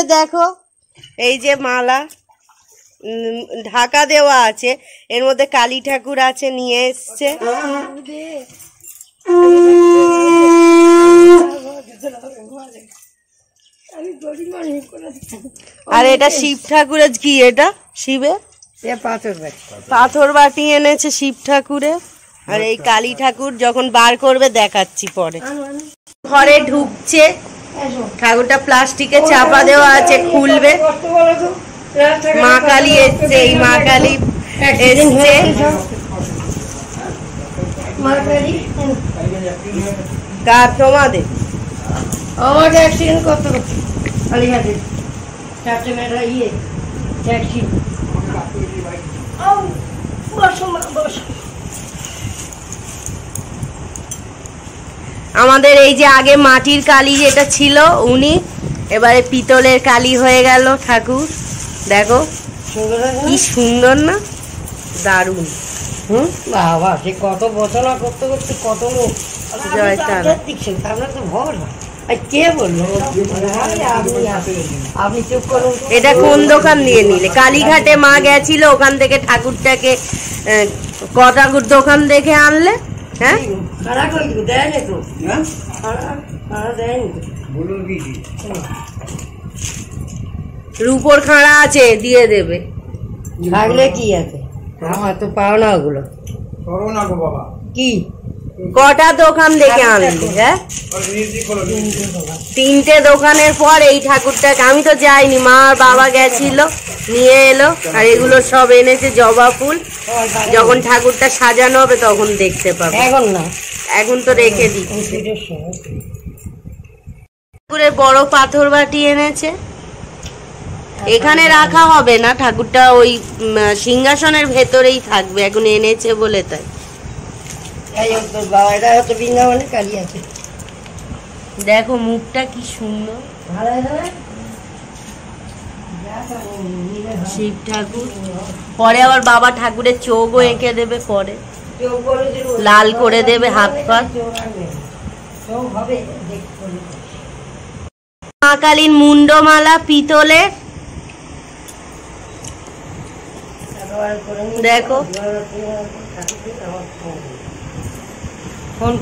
যে দেখো এই যে মালা ঢাকা দেওয়া আছে এর মধ্যে কালী ঠাকুর আছে নিয়ে এসেছে আর এটা শিব ঠাকুরের কি এটা শিবে ये पाथर बाटी एने शिव ठाकुरे और ये काली ठाकुर जखन बार करबे देखाच्छि परे घरे ढुकछे ठाकुरटा प्लास्टिके चापा देवा आछे खुलबे मा काली एछे मा काली एछे मा काली कार तोमादे आमार एक्सीडेंट करते खाली हाथे चारटे मेरा ये टैक्सी আমাদের এই যে আগে মাটির কালী যেটা ছিল উনি এবারে পিতলের কালী হয়ে গেল ঠাকুর দেখো কি সুন্দর না দারুণ বাবা সে কত বছর করতে করতে কত লোক জয় তারা দেখছেন আমরা তো ভর এটা কোন দোকান নিয়ে নিলে কালীঘাটে মা গেছিল ওখান থেকে ঠাকুরটাকে কটাকুর দোকান দেখে আনলে হ্যাঁ রূপোর খাড়া আছে দিয়ে দেবে থাকলে কি আছে আমার তো পাওনা ওগুলো বাবা কি কটা দোকান দেখে আনলি হ্যাঁ তিনটে দোকানের পর এই ঠাকুরটাকে আমি তো যাইনি মা আর বাবা গেছিল নিয়ে এলো আর এগুলো সব এনেছে জবা ফুল যখন ঠাকুরটা সাজানো হবে তখন দেখতে পাবো এখন না এখন তো রেখে দিচ্ছি পুরো বড় পাথর বাটি এনেছে এখানে রাখা হবে না ঠাকুরটা ওই সিংহাসনের ভেতরেই থাকবে এখন এনেছে বলে তাই देखो मुखटा कि सुंदर शिव ठाकुर परे आबार बाबा ठाकुर चोखो एंके देबे परे लाल करे देबे हाथ पा मा कालीन मुंडो माला पीतले देखो फोन